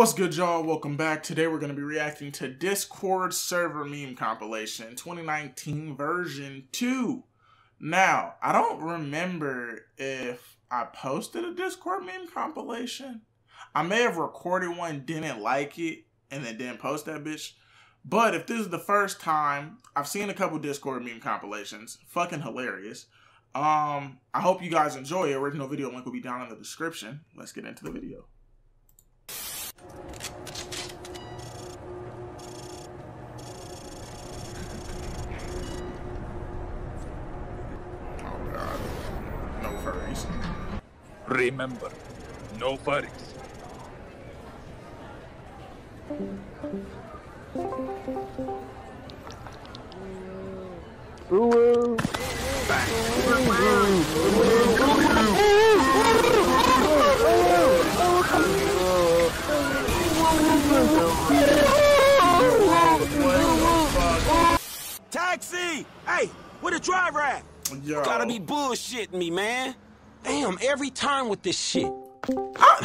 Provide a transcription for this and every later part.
What's good, y'all? Welcome back. Today we're going to be reacting to Discord server meme compilation 2019 version 2. Now, I don't remember if I posted a Discord meme compilation. I may have recorded one, didn't like it, and then didn't post that bitch. But if this is the first time, I've seen a couple Discord meme compilations. Fucking hilarious. I hope you guys enjoy it. Original video link will be down in the description. Let's get into the video. Remember, no furries. Ooh. Back. Taxi! Hey, where the driver at? Yo. Gotta be bullshitting me, man. Damn, every time with this shit.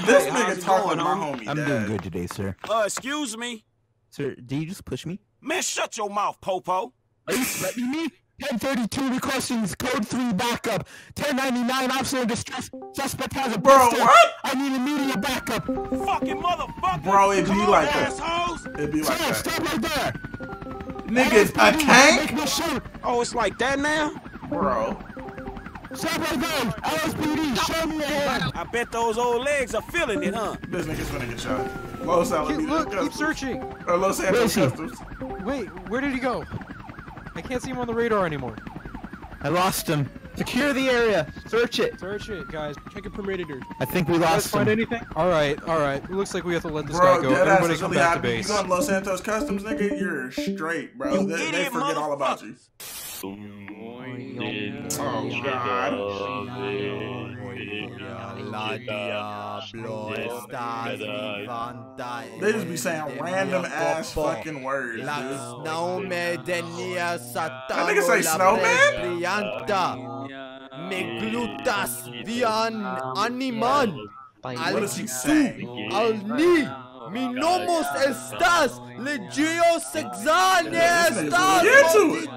This nigga talking to my homie. I'm doing good today, sir. Excuse me. Sir, did you just push me? Man, shut your mouth, Popo. Are you slapping me? 1032 requisitions, code 3 backup. 1099 officer distress. Suspect has a blister. Bro, what? I need immediate backup. Fucking motherfucker. Bro, it be like that. It be like that. Stop right there. Niggas, a tank? Oh, it's like that now? Bro. Stop right there! LSPD, show me your hand! I bet those old legs are feeling it, huh? This nigga's gonna get shot. Los Santos Customs. Keep searching! Or Los Santos Customs. Wait, where did he go? I can't see him on the radar anymore. I lost him. Secure the area! Search it! Search it, guys. Check it for predators. I think we lost him. Find anything? Alright, alright. It looks like we have to let this guy go. Everybody come back to base. You going to Los Santos Customs, nigga? You're straight, bro. They forget all about you. Oh God. They just be saying random ass fucking words, dude. That nigga say snowman? What does he say? Mi nomos estas, legio sexanes estas.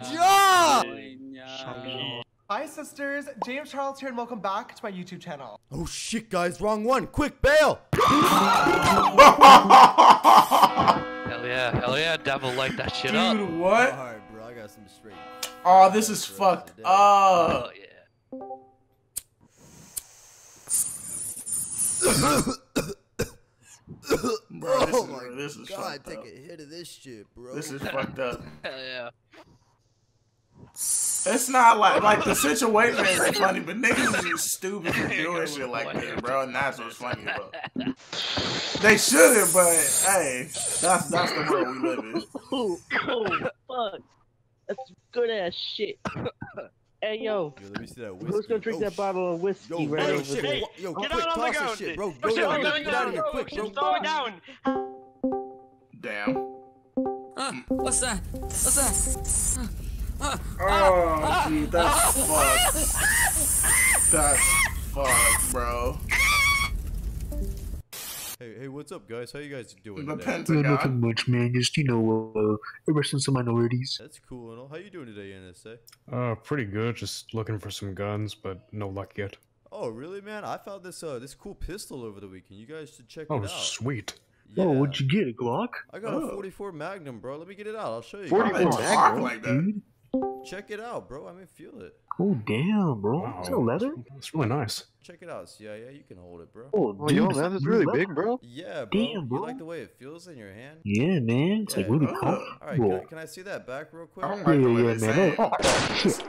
Hi sisters, James Charles here and welcome back to my YouTube channel. Oh shit guys, wrong one, quick bail! Hell yeah, devil light that shit up. Dude, what? Oh, this is fucked up. Oh, yeah. Bro, this is, oh this is God, take up. A hit of this shit, bro. This is fucked up. Hell yeah. It's not like the situation is funny, but niggas is just stupid for doing shit like that, bro. And that's what's funny about. They shouldn't, but hey, that's the world we live in. Oh fuck, that's good ass shit. Hey yo, let me see that whiskey. Who's gonna drink that bottle of whiskey right over there? Hey, yo, get quick, toss that shit, bro. Go down, get out of here, quick, bro. Throw it down. Damn. What's that? What's that? Oh, dude, that's fucked. That's fucked, bro. Hey, what's up, guys? How you guys doing today? Nothing much, man. Just, you know, ever since the minorities. That's cool and all. How you doing today, NSA? Pretty good. Just looking for some guns, but no luck yet. Oh, really, man? I found this cool pistol over the weekend. You guys should check it out. Oh, sweet. Yeah. Oh, what'd you get, a Glock? I got a 44 Magnum, bro. Let me get it out. I'll show you. 44 Magnum, like that. Check it out, bro. I mean, feel it. Oh, damn, bro. Wow. Is that leather? It's really nice. Check it out. Yeah, yeah, you can hold it, bro. Oh, dude, yo, that is really big, bro. Yeah, bro. Damn, bro. You like the way it feels in your hand? Yeah, man. It's like really cool. All right, can I see that back real quick? Yeah, man. Oh, shit.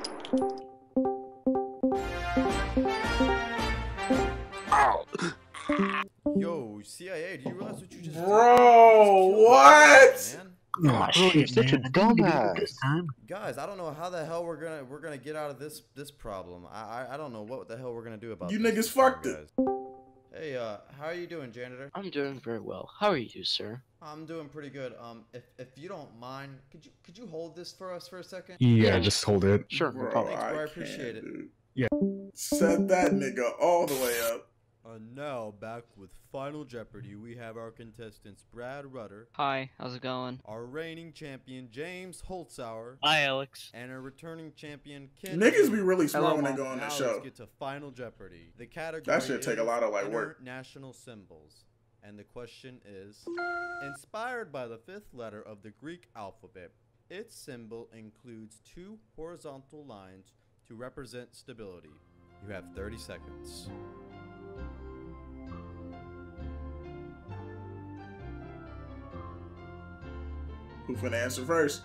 Ow. Yo, CIA, do you realize what you just did? Bro, what? Man? Oh, shit, you're such a dumbass. Guys, I don't know how the hell we're gonna get out of this problem. I don't know what the hell we're gonna do about this. You niggas fucked it. Hey, how are you doing, janitor? I'm doing very well. How are you, sir? I'm doing pretty good. If you don't mind, could you hold this for us for a second? Yeah, just hold it. Sure. Bro, thanks, bro. I appreciate it. Yeah. Set that nigga all the way up. Now, back with Final Jeopardy, we have our contestants Brad Rutter. Hi, how's it going? Our reigning champion, James Holtzauer. Hi, Alex. And our returning champion, Ken. Niggas be really smart when they go on the show. Let's get to Final Jeopardy. The category that should take a lot of like work. National symbols. And the question is, inspired by the fifth letter of the Greek alphabet, its symbol includes two horizontal lines to represent stability. You have 30 seconds. Who's gonna answer first?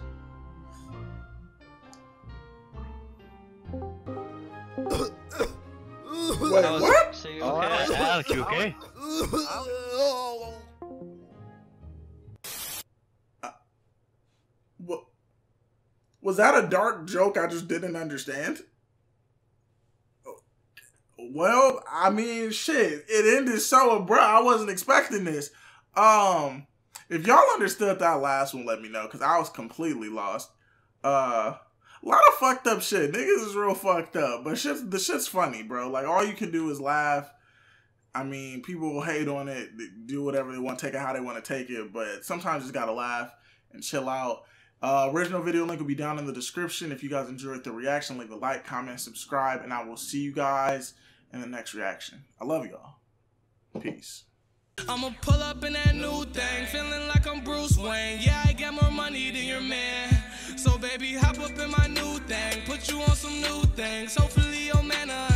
Wait, what? So you okay? Alex, you okay? Was that a dark joke I just didn't understand? Well, I mean, shit. It ended so abrupt. I wasn't expecting this. If y'all understood that last one, let me know, because I was completely lost. A lot of fucked up shit. Niggas is real fucked up, but the shit's funny, bro. Like, all you can do is laugh. I mean, people will hate on it, do whatever they want, take it how they want to take it, but sometimes you just gotta laugh and chill out. Original video link will be down in the description. If you guys enjoyed the reaction, leave a like, comment, subscribe, and I will see you guys in the next reaction. I love y'all. Peace. I'ma pull up in that new thing, feeling like I'm Bruce Wayne. Yeah, I got more money than your man. So baby, hop up in my new thing, put you on some new things. Hopefully your man